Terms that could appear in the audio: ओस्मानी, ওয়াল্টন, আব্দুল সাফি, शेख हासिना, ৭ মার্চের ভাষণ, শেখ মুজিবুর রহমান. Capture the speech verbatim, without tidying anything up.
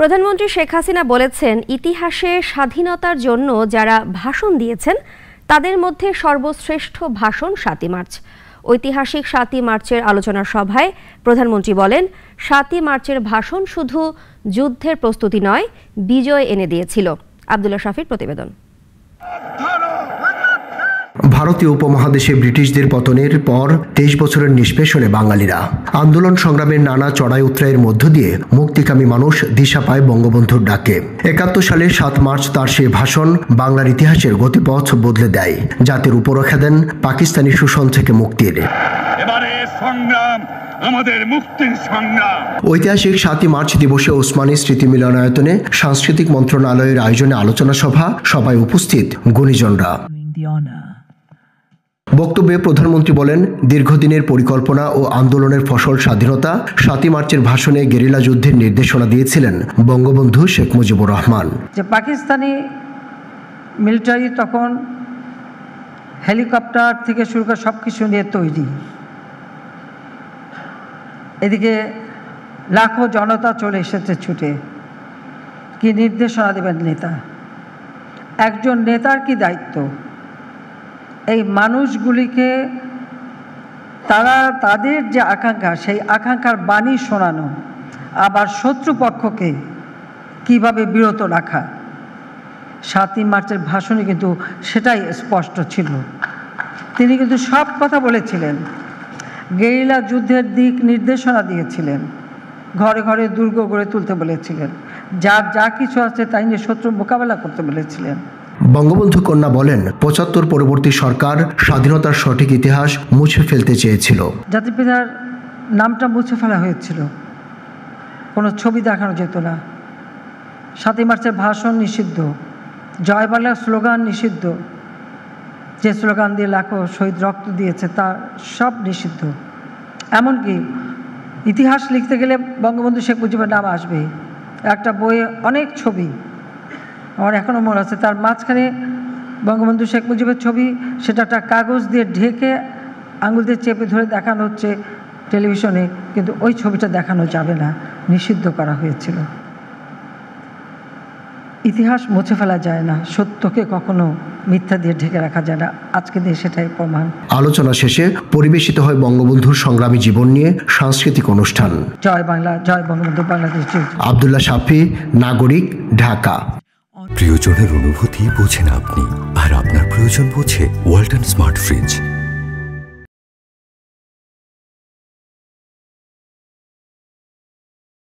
प्रधानमंत्री शेख हासिना बोलेছেন इतिहासे स्वाधीनतार জন্য যারা भाषण দিয়েছেন তাদের মধ্যে সর্বশ্রেষ্ঠ ভাষণ সাতই মার্চ। ঐতিহাসিক সাতই মার্চের আলোচনা সভায় প্রধানমন্ত্রী বলেন সাতই মার্চের ভাষণ শুধু যুদ্ধের প্রস্তুতি নয়, বিজয় এনে দিয়েছিল। আব্দুল সাফির প্রতিবেদন। भारतीय उपमहादेशे ब्रिटिशदेर पतनेर पर तेईस बछरेर निष्पेषणे बांगालीरा आंदोलन संग्रामेर नाना चढ़ाई उतराइयेर मध्य दिए मुक्तिकामी मानुष दिशा पाय बंगबंधुर डाके। इकहत्तर साले सात मार्च तार सेई भाषण बांगलार इतिहासेर गतिपथ बदले देय, जातिर रूपरेखा देन पाकिस्तानी शोषण थेके मुक्तिर। ऐतिहासिक सात मार्च दिवसे ओस्मानी स्मृति मिलनायतने सांस्कृतिक मंत्रणालयेर आयोजने आलोचना सभा सभाय उपस्थित गुणीजनरा। বক্তব্যে প্রধানমন্ত্রী বলেন দীর্ঘদিনের পরিকল্পনা ও আন্দোলনের ফসল স্বাধীনতা। সাতই মার্চের ভাষণে গেরিলা যুদ্ধের নির্দেশনা দিয়েছিলেন বঙ্গবন্ধু শেখ মুজিবুর রহমান। যে পাকিস্তানি মিলিটারি তখন হেলিকপ্টার থেকে শুরু করে সবকিছু নিয়ে তৈরি, এদিকে লাখো জনতা চলে এসেছে ছুটে, কি নির্দেশনা দেবেন নেতা? একজন নেতার কি দায়িত্ব? এই মানুষগুলিকে তারা তাদের যে আকাঙ্ক্ষা সেই আকাঙ্ক্ষার বাণী শোনানো, আবার শত্রুপক্ষকে কিভাবে বিরত রাখা। সাতই মার্চের ভাষণে কিন্তু সেটাই স্পষ্ট ছিল। তিনি কিন্তু সব কথা বলেছিলেন, গেরিলা যুদ্ধের দিক নির্দেশনা দিয়েছিলেন, ঘরে ঘরে দুর্গ গড়ে তুলতে বলেছিলেন, যার যা কিছু আছে তাই নিয়ে শত্রুর মোকাবেলা করতে বলেছিলেন। বঙ্গবন্ধু কন্যা বলেন পঁচাত্তর পরবর্তী সরকার স্বাধীনতার সঠিক ইতিহাস মুছে ফেলতে চেয়েছিল। জাতির পিতার নামটা মুছে ফেলা হয়েছিল, কোনো ছবি দেখানো যেত না, সাতই মার্চের ভাষণ নিষিদ্ধ, জয় বাংলা স্লোগান নিষিদ্ধ, যে স্লোগান দিয়ে লাখো শহীদ রক্ত দিয়েছে তা সব নিষিদ্ধ। এমনকি ইতিহাস লিখতে গেলে বঙ্গবন্ধু শেখ মুজিবের নাম আসবে, একটা বইয়ে অনেক ছবি আমার এখনও মনে আছে। তার মাঝখানে বঙ্গবন্ধু শেখ মুজিবের ছবি, সেটা একটা কাগজ দিয়ে ঢেকে আঙুল দিয়ে চেপে ধরে দেখানো হচ্ছে টেলিভিশনে, কিন্তু ওই ছবিটা দেখানো যাবে না, নিষিদ্ধ করা হয়েছিল। ইতিহাস মুছে ফেলা যায় না, সত্যকে কখনো মিথ্যা দিয়ে ঢেকে রাখা যায় না, আজকে দিয়ে সেটাই প্রমাণ। আলোচনা শেষে পরিবেশিত হয় বঙ্গবন্ধুর সংগ্রামী জীবন নিয়ে সাংস্কৃতিক অনুষ্ঠান। জয় বাংলা, জয় বঙ্গবন্ধু, বাংলাদেশ। আব্দুল সাফি, নাগরিক, ঢাকা। প্রিয়জনের অনুভূতি বোঝেন আপনি, আর আপনার প্রয়োজন বোঝে ওয়াল্টন স্মার্ট ফ্রিজ।